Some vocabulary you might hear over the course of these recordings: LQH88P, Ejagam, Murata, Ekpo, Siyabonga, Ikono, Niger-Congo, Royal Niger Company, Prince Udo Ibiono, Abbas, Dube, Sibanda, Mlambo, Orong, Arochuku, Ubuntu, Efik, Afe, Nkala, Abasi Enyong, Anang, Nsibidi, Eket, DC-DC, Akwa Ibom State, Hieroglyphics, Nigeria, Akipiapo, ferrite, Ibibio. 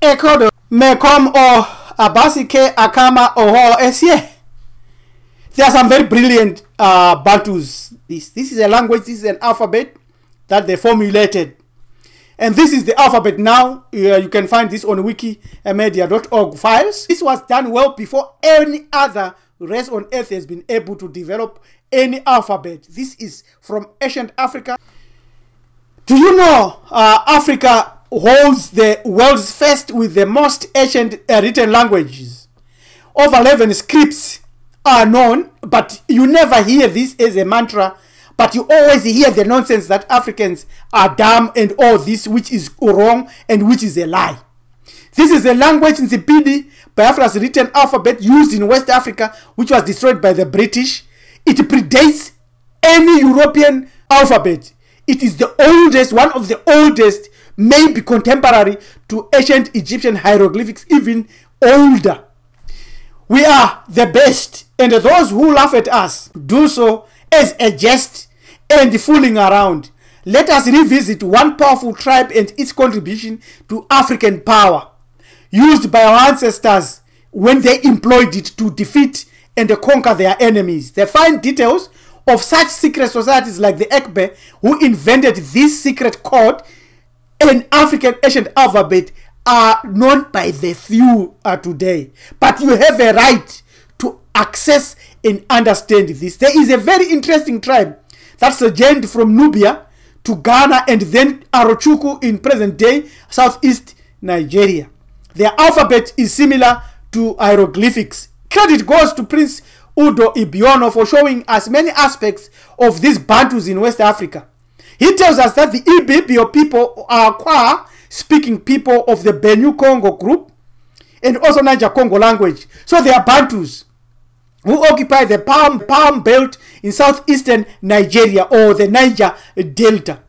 Ekodo me come or Abasike Akama or Esie. There are some very brilliant Bantus. This is a language, this is an alphabet that they formulated. And this is the alphabet now. You can find this on wikimedia.org files. This was done well before any other race on earth has been able to develop any alphabet. This is from ancient Africa. Do you know Africa holds the world's first with the most ancient written languages? Over 11 scripts are known, but you never hear this as a mantra. But you always hear the nonsense that Africans are dumb and all this, which is wrong and which is a lie. This is a language, Nsibidi, Biafra's written alphabet used in West Africa, which was destroyed by the British. It predates any European alphabet. It is the oldest, one of the oldest, maybe contemporary to ancient Egyptian hieroglyphics, even older. We are the best, and those who laugh at us do so as a jest and fooling around. Let us revisit one powerful tribe and its contribution to African power, used by our ancestors when they employed it to defeat and conquer their enemies. The fine details of such secret societies like the Ekbe, who invented this secret code, an African ancient alphabet, are known by the few today. But you have a right to access and understand this. There is a very interesting tribe that sojourned from Nubia to Ghana and then Arochuku in present-day southeast Nigeria. Their alphabet is similar to hieroglyphics. Credit goes to Prince Udo Ibiono for showing us many aspects of these Bantus in West Africa. He tells us that the Ibibio people are Kwa-speaking people of the Benue-Congo group and also Niger-Congo language. So they are Bantus who occupy the palm belt in southeastern Nigeria or the Niger Delta.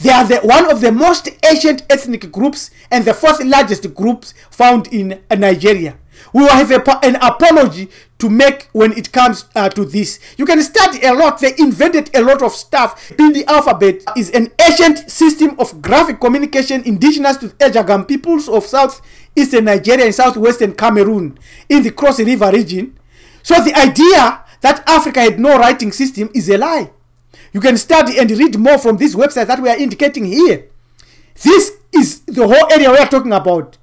They are one of the most ancient ethnic groups and the fourth largest groups found in Nigeria. We will have an apology to make when it comes to this. You can study a lot. They invented a lot of stuff. The alphabet is an ancient system of graphic communication indigenous to the Ejagam peoples of southeastern Nigeria and southwestern Cameroon in the Cross River region. So the idea that Africa had no writing system is a lie. You can study and read more from this website that we are indicating here. This is the whole area we are talking about.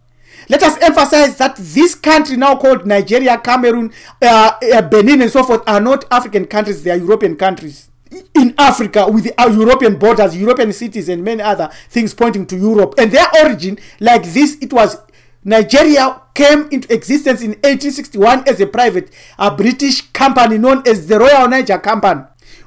Let us emphasize that this country now called Nigeria, Cameroon, Benin and so forth are not African countries, they are European countries. In Africa with our European borders, European cities and many other things pointing to Europe. And their origin, like this, it was Nigeria came into existence in 1861 as a private British company known as the Royal Niger Company,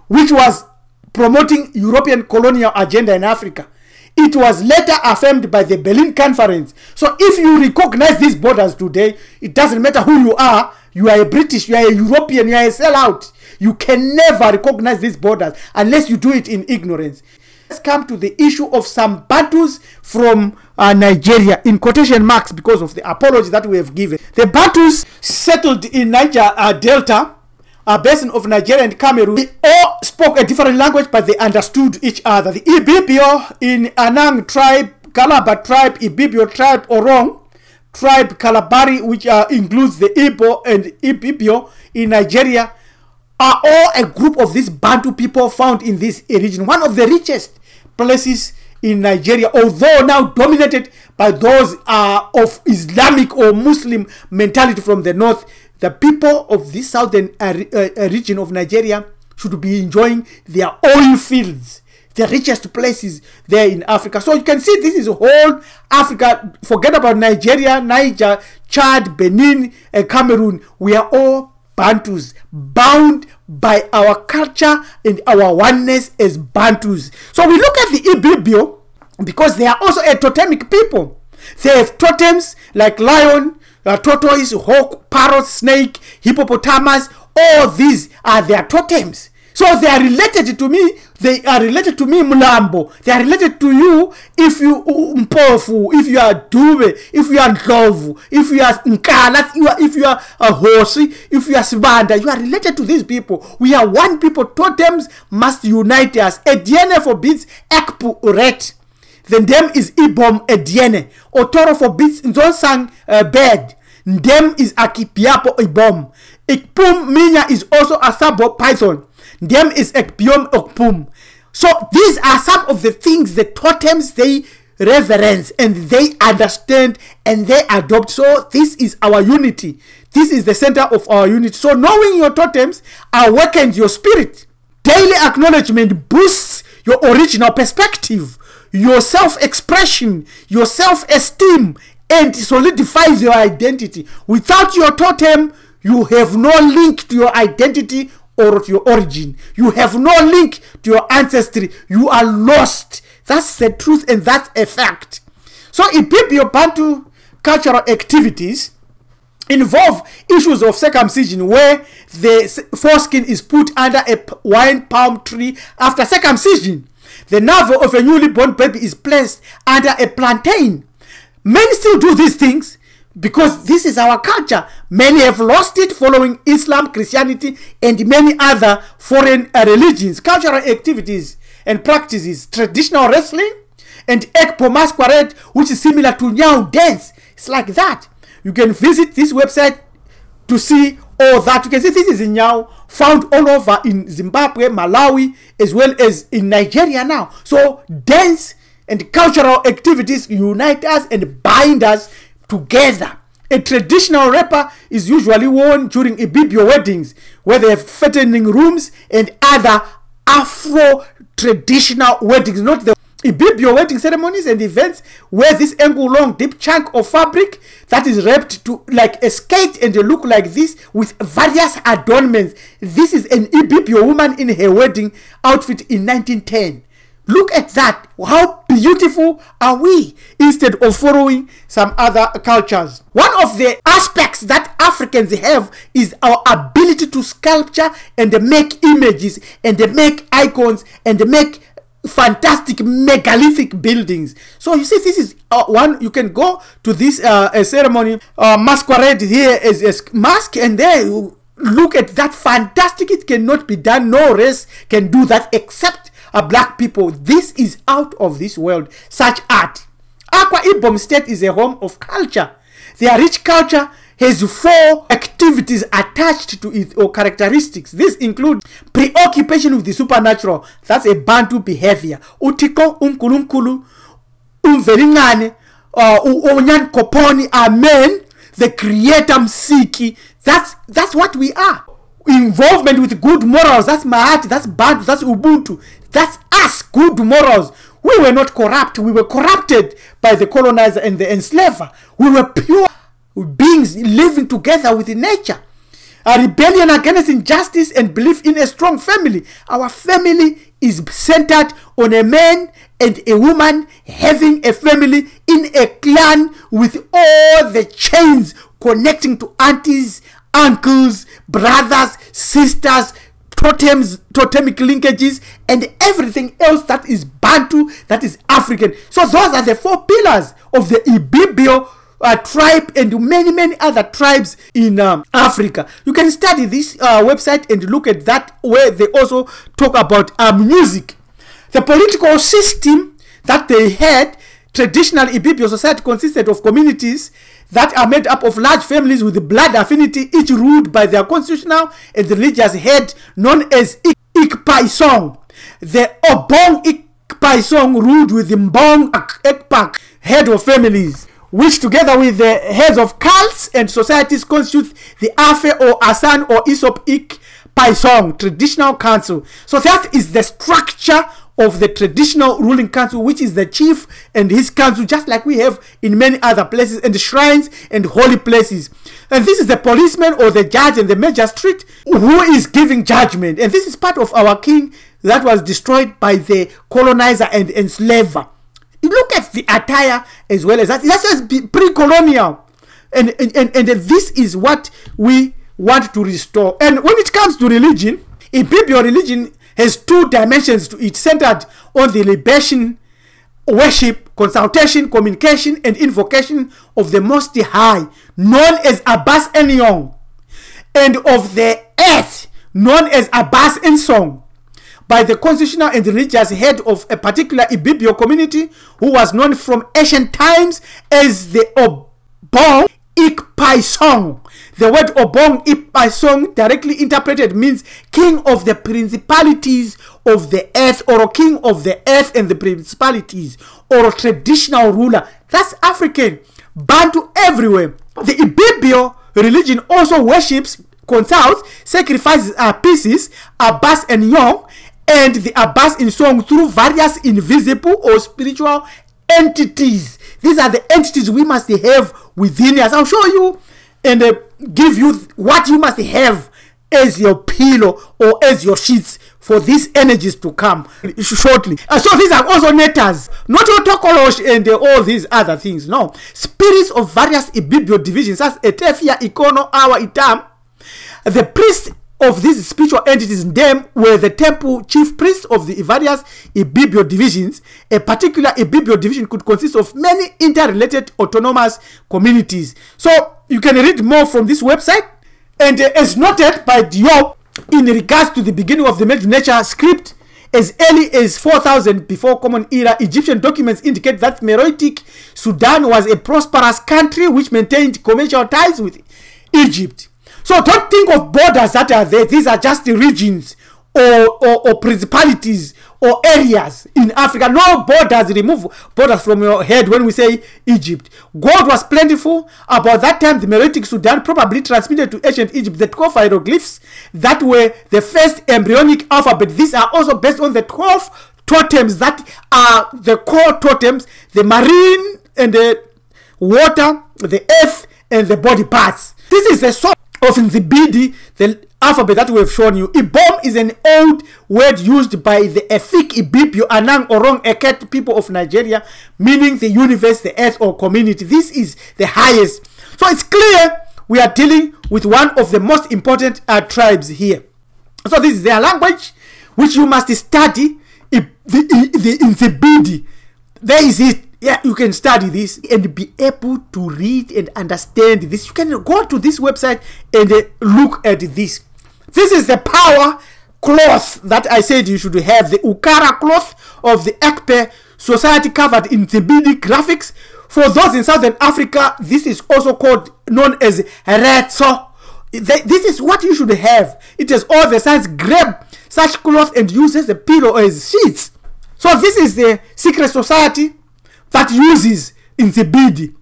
which was promoting European colonial agenda in Africa. It was later affirmed by the Berlin Conference. So if you recognize these borders today, it doesn't matter who you are a British, you are a European, you are a sellout. You can never recognize these borders unless you do it in ignorance. Let's come to the issue of some Bantus from Nigeria, in quotation marks because of the apology that we have given. The Bantus settled in Niger Delta, basin of Nigeria and Cameroon. They all spoke a different language, but they understood each other. The Ibibio in Anang tribe, Kalabari tribe, Ibibio tribe, Orong tribe, Kalabari, which includes the Igbo and Ibibio in Nigeria, are all a group of these Bantu people found in this region, one of the richest places in Nigeria, although now dominated by those of Islamic or Muslim mentality from the north. The people of this southern region of Nigeria should be enjoying their oil fields, the richest places there in Africa. So you can see this is whole Africa. Forget about Nigeria, Niger, Chad, Benin, and Cameroon. We are all Bantus, bound by our culture and our oneness as Bantus. So we look at the Ibibio because they are also a totemic people. They have totems like lion, tortoise, hawk, parrot, snake, hippopotamus. All these are their totems. So they are related to me. They are related to me, Mlambo. They are related to you if you Mpofu, if you are Dube, if you are Ngovu, if you are Nkala, if you are a horse, if you are Sibanda. You are related to these people. We are one people. Totems must unite us. A DNA forbids Ekpo ret. Them is Ibom Ediene. Otoro forbids Nzonsang bed. Them is Akipiapo Ibom. Ikpum Minya is also a sabo python. Them is Ekpiom Okpum. So these are some of the things, the totems they reverence and they understand and they adopt. So this is our unity. This is the center of our unity. So knowing your totems awakens your spirit. Daily acknowledgement boosts your original perspective, your self-expression, your self-esteem, and solidifies your identity. Without your totem, you have no link to your identity or to your origin. You have no link to your ancestry. You are lost. That's the truth and that's a fact. So Ibibio Bantu cultural activities involve issues of circumcision, where the foreskin is put under a wine palm tree after circumcision. The navel of a newly born baby is placed under a plantain. Men still do these things because this is our culture. Many have lost it following Islam, Christianity, and many other foreign religions. Cultural activities and practices: traditional wrestling and Ekpo masquerade, which is similar to Nyau dance. It's like that. You can visit this website to see all that. You can see this is in Nyau, found all over in Zimbabwe, Malawi, as well as in Nigeria now. So dance and cultural activities unite us and bind us together. A traditional wrapper is usually worn during Ibibio weddings, where they have fattening rooms and other Afro-traditional weddings, not the Ibibio wedding ceremonies and events, where this ankle-long deep chunk of fabric that is wrapped to like a skirt and they look like this with various adornments. This is an Ibibio woman in her wedding outfit in 1910. Look at that. How beautiful are we, instead of following some other cultures. One of the aspects that Africans have is our ability to sculpture and make images and make icons and make fantastic megalithic buildings. So you see, this is one. You can go to this a ceremony, masquerade here as a mask, and there you look at that fantastic. It cannot be done. No race can do that except black people. This is out of this world, such art. Akwa Ibom State is a home of culture. Their rich culture has four activities attached to it or characteristics. These include preoccupation with the supernatural. That's a Bantu behavior. Utiko, umkulunkulu, umveringane, uonyan koponi, amen. The creator msiki. That's what we are. Involvement with good morals. That's Mahati, that's Bantu, that's Ubuntu. That's us, good morals. We were not corrupt. We were corrupted by the colonizer and the enslaver. We were pure beings living together with nature. A rebellion against injustice and belief in a strong family. Our family is centered on a man and a woman having a family in a clan with all the chains connecting to aunties, uncles, brothers, sisters, totems, totemic linkages, and everything else that is Bantu, that is African. So those are the four pillars of the Ibibio tribe and many other tribes in Africa. You can study this website and look at that, where they also talk about music. The political system that they had: traditional Ibibio society consisted of communities that are made up of large families with blood affinity, each ruled by their constitutional and religious head, known as Ikpaisong. The Obong Ikpaisong ruled with the Mbong Ekpak, head of families, which together with the heads of cults and societies constitute the Afe or Asan or Isop Ikpaisong traditional council. So that is the structure of the traditional ruling council, which is the chief and his council, just like we have in many other places, and the shrines and holy places. And this is the policeman or the judge and the magistrate who is giving judgment. And this is part of our king that was destroyed by the colonizer and enslaver. You look at the attire as well as that. That's just pre-colonial. And this is what we want to restore. And when it comes to religion, Ibibio religion has two dimensions to it, centered on the libation, worship, consultation, communication, and invocation of the Most High, known as Abasi Enyong, and of the earth, known as Abasi Enyong. by the constitutional and religious head of a particular Ibibio community who was known from ancient times as the Obong Ikpaisong. The word Obong Ikpaisong, directly interpreted, means king of the principalities of the earth, or king of the earth and the principalities, or traditional ruler. That's African, Bantu everywhere. The Ibibio religion also worships, consults, sacrifices, pieces, Abbas and Nyau, and the Abbas in song through various invisible or spiritual entities. These are the entities we must have within us. I'll show you and give you what you must have as your pillow or as your sheets for these energies to come shortly. So these are also netters, not otokolosh and all these other things. No, spirits of various Ibibio divisions such as Etefia, Ikono, Awa, Itam. The priests of these spiritual entities them were the temple chief priests of the various Ibibio divisions. A particular Ibibio division could consist of many interrelated autonomous communities. So you can read more from this website. And as noted by Diop, in regards to the beginning of the Middle Nature script, as early as 4000 before Common Era, Egyptian documents indicate that Meroitic Sudan was a prosperous country which maintained commercial ties with Egypt. So don't think of borders that are there. These are just regions or principalities or areas in Africa. No borders. Remove borders from your head when we say Egypt. Gold was plentiful. About that time, the Meroitic Sudan probably transmitted to ancient Egypt the 12 hieroglyphs that were the first embryonic alphabet. These are also based on the 12 totems that are the core totems, the marine and the water, the earth and the body parts. This is the source of Nsibidi, the alphabet that we have shown you. Ibom is an old word used by the Efik, Ibibio, Anang, Orong, Eket people of Nigeria, meaning the universe, the earth, or community. This is the highest. So it's clear we are dealing with one of the most important tribes here. So this is their language, which you must study. The Nsibidi, there is it. Yeah, you can study this and be able to read and understand this. You can go to this website and look at this. This is the power cloth that I said you should have. The Ukara cloth of the Ekpe society covered in Nsibidi graphics. For those in Southern Africa, this is also known as Retso. This is what you should have. It has all the signs. Grab such cloth and use as a pillow or as sheets. So this is the secret society that uses Nsibidi,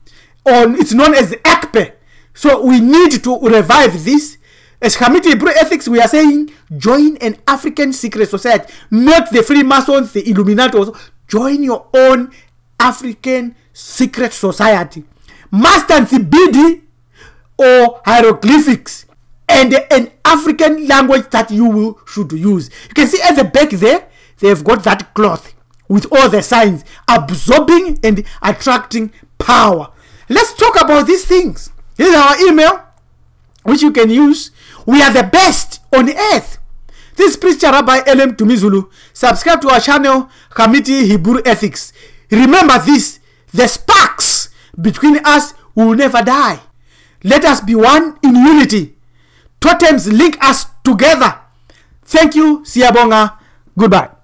or it's known as Ekpe. So we need to revive this. As Hamiti Hebrew ethics, we are saying join an African secret society, not the Freemasons, the Illuminati. Also. Join your own African secret society. Master Nsibidi or hieroglyphics, and an African language that you should use. You can see at the back there, they've got that cloth with all the signs, absorbing and attracting power. Let's talk about these things. Here's our email, which you can use. We are the best on earth. This is Preacher Rabbi L.M. Tumizulu. Subscribe to our channel, Hamiti Hebrew Ethics. Remember this, the sparks between us will never die. Let us be one in unity. Totems link us together. Thank you. Siyabonga. Goodbye.